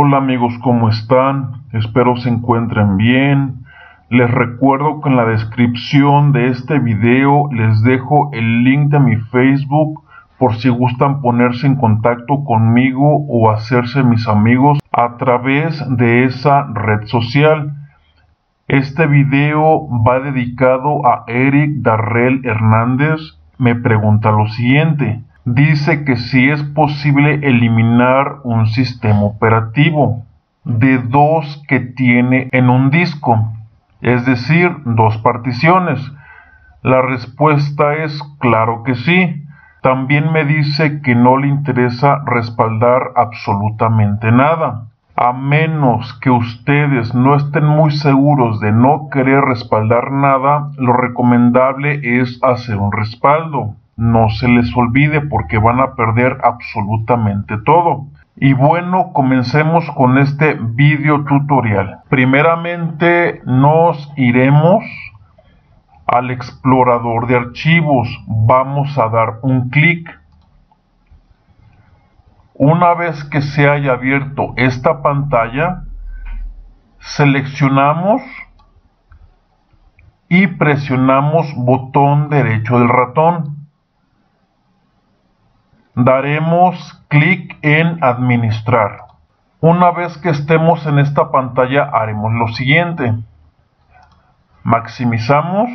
Hola amigos, ¿cómo están? Espero se encuentren bien. Les recuerdo que en la descripción de este video les dejo el link de mi Facebook por si gustan ponerse en contacto conmigo o hacerse mis amigos a través de esa red social. Este video va dedicado a Eric Darrell Hernández. Me pregunta lo siguiente. Dice que si es posible eliminar un sistema operativo de dos que tiene en un disco, es decir, dos particiones. La respuesta es claro que sí. También me dice que no le interesa respaldar absolutamente nada, a menos que ustedes no estén muy seguros de no querer respaldar nada. Lo recomendable es hacer un respaldo. No se les olvide porque van a perder absolutamente todo. Y bueno, comencemos con este video tutorial. Primeramente nos iremos al explorador de archivos. Vamos a dar un clic. Una vez que se haya abierto esta pantalla, seleccionamos y presionamos botón derecho del ratón. Daremos clic en administrar. Una vez que estemos en esta pantalla haremos lo siguiente. Maximizamos.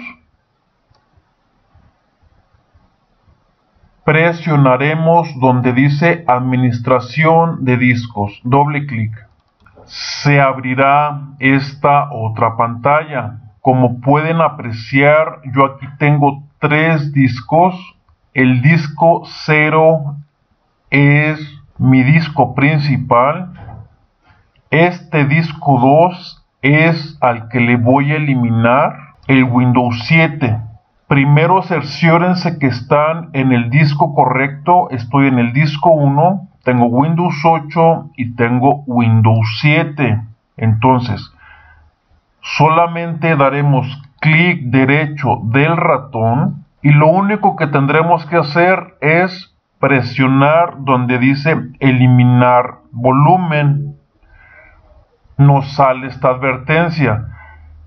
Presionaremos donde dice administración de discos. Doble clic. Se abrirá esta otra pantalla. Como pueden apreciar, yo aquí tengo tres discos. El disco 0 es mi disco principal. Este disco 2 es al que le voy a eliminar el Windows 7. Primero cerciórense que están en el disco correcto. Estoy en el disco 1, tengo Windows 8 y tengo Windows 7. Entonces, solamente daremos clic derecho del ratón. Y lo único que tendremos que hacer es presionar donde dice eliminar volumen. Nos sale esta advertencia.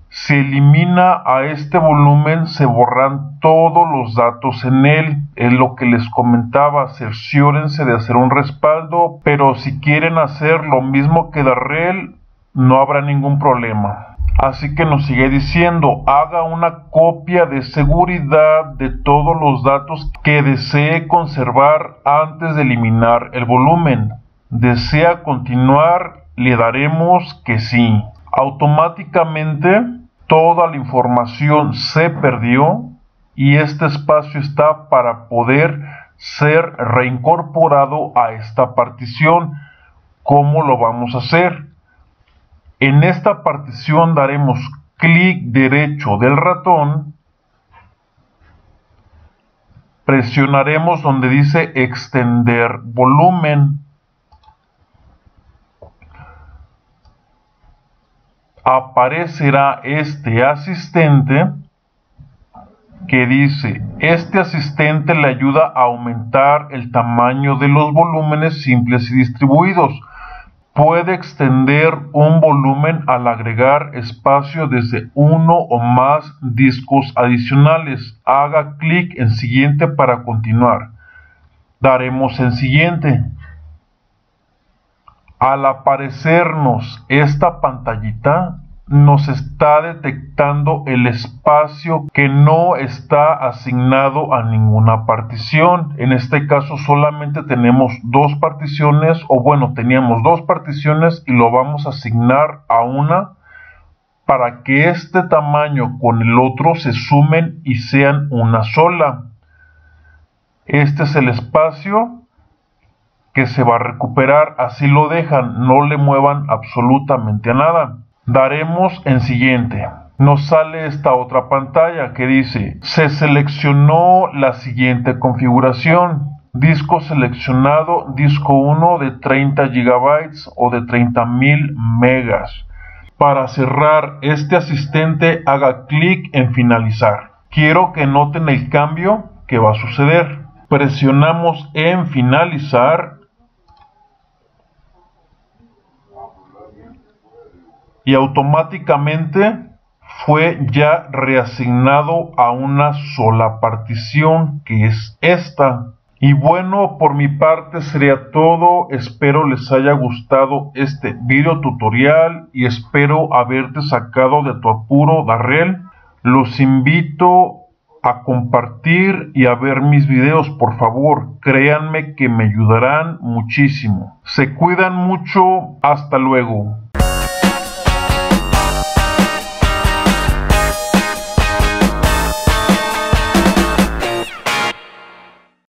Si elimina a este volumen, se borran todos los datos en él. Es lo que les comentaba. Cerciórense de hacer un respaldo. Pero si quieren hacer lo mismo que Darrell, no habrá ningún problema. Así que nos sigue diciendo, haga una copia de seguridad de todos los datos que desee conservar antes de eliminar el volumen. ¿Desea continuar? Le daremos que sí. Automáticamente toda la información se perdió y este espacio está para poder ser reincorporado a esta partición. ¿Cómo lo vamos a hacer? En esta partición daremos clic derecho del ratón, presionaremos donde dice extender volumen. Aparecerá este asistente que dice, este asistente le ayuda a aumentar el tamaño de los volúmenes simples y distribuidos. Puede extender un volumen al agregar espacio desde uno o más discos adicionales. Haga clic en siguiente para continuar. Daremos en siguiente. Al aparecernos esta pantallita, nos está detectando el espacio que no está asignado a ninguna partición. En este caso solamente tenemos dos particiones, o bueno, teníamos dos particiones y lo vamos a asignar a una para que este tamaño con el otro se sumen y sean una sola. Este es el espacio que se va a recuperar, así lo dejan, no le muevan absolutamente a nada. Daremos en siguiente. Nos sale esta otra pantalla que dice, se seleccionó la siguiente configuración. Disco seleccionado, disco 1 de 30 GB o de 30.000 megas. Para cerrar este asistente, haga clic en finalizar. Quiero que noten el cambio que va a suceder. Presionamos en finalizar. y automáticamente fue ya reasignado a una sola partición, que es esta. Y bueno, por mi parte sería todo. Espero les haya gustado este video tutorial y espero haberte sacado de tu apuro, Darrell. Los invito a compartir y a ver mis videos, por favor. Créanme que me ayudarán muchísimo. Se cuidan mucho. Hasta luego.